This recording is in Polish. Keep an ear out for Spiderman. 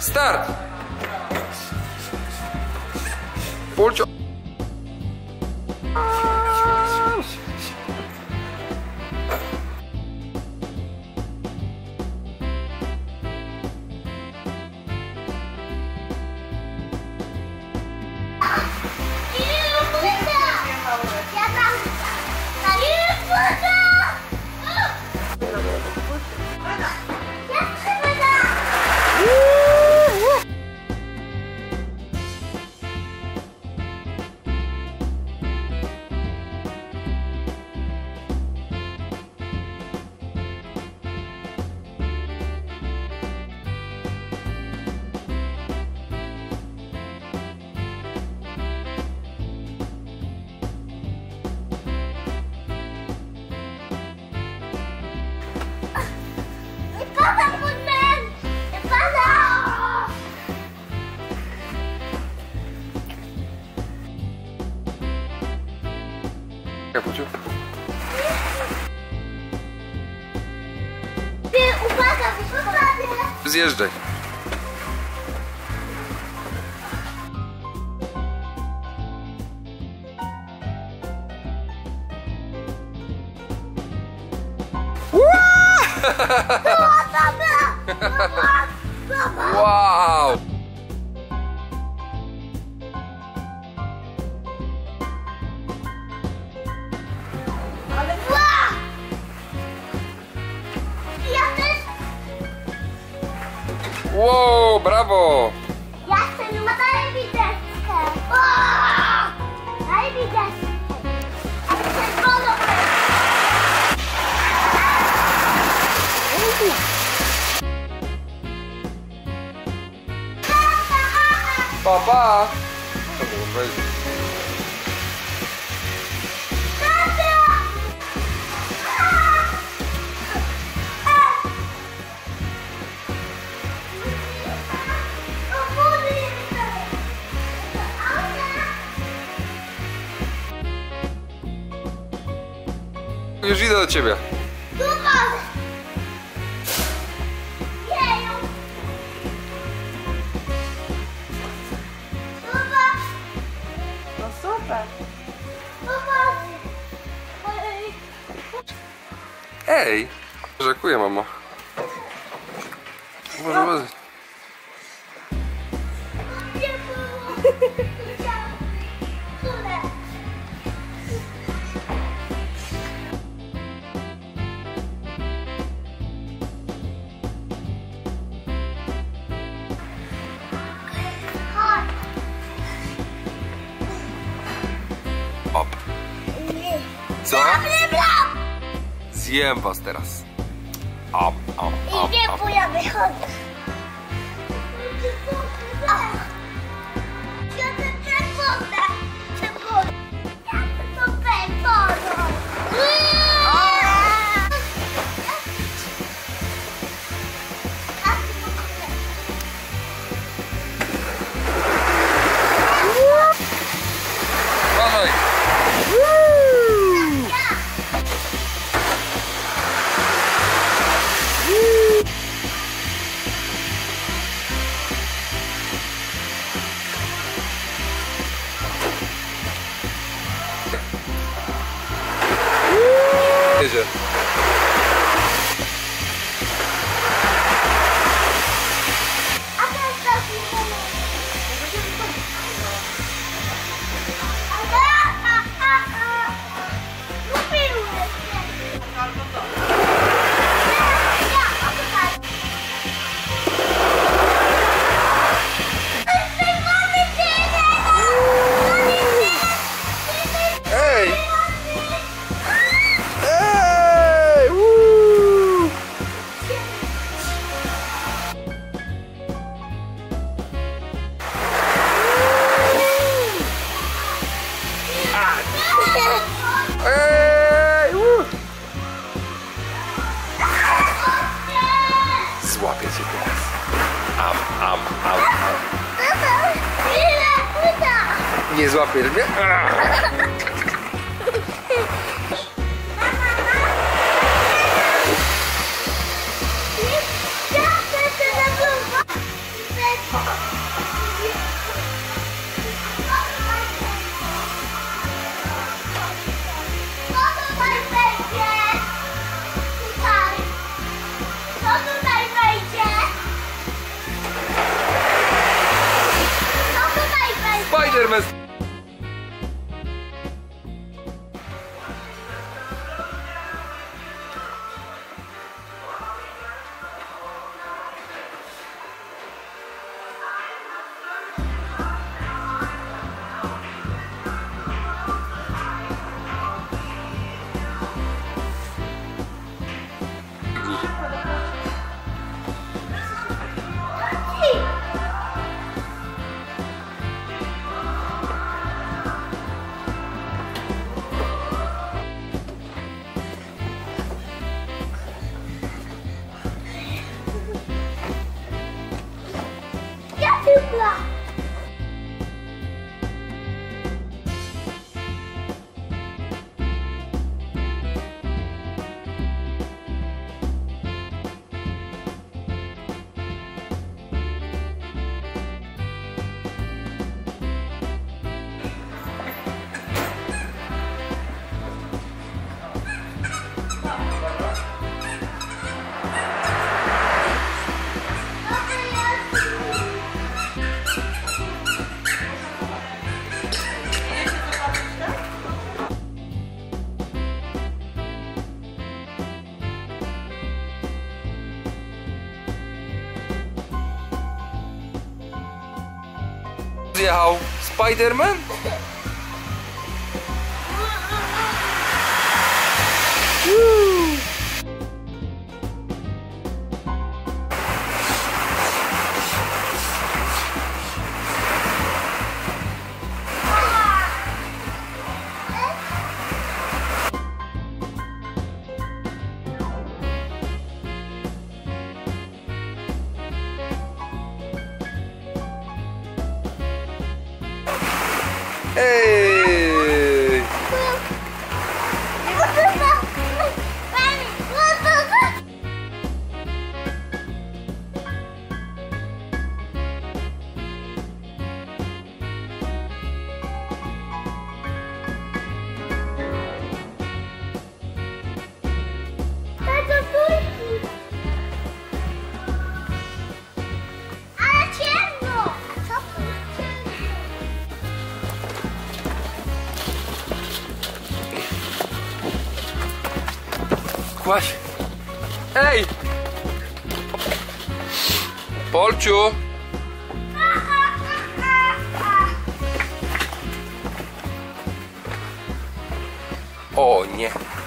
Start! Pulcio! Zjeżdżaj. Wow! Wow, brawo! Ja chcę, no daj wideczkę! Daj wideczkę! Pa, pa! To było wejście. Już idę do ciebie. No super. Ej, dziękuję, mamo. Boże, boże. Co? Zjem was teraz. Op, op, op, i nie pójdę, wychodzę. Nie złapiesz mnie? Super! Zjechał Spiderman? Ej! Tato, turki! Ale ciemno! Co tu jest ciemno? Ej! Polciu! O nie!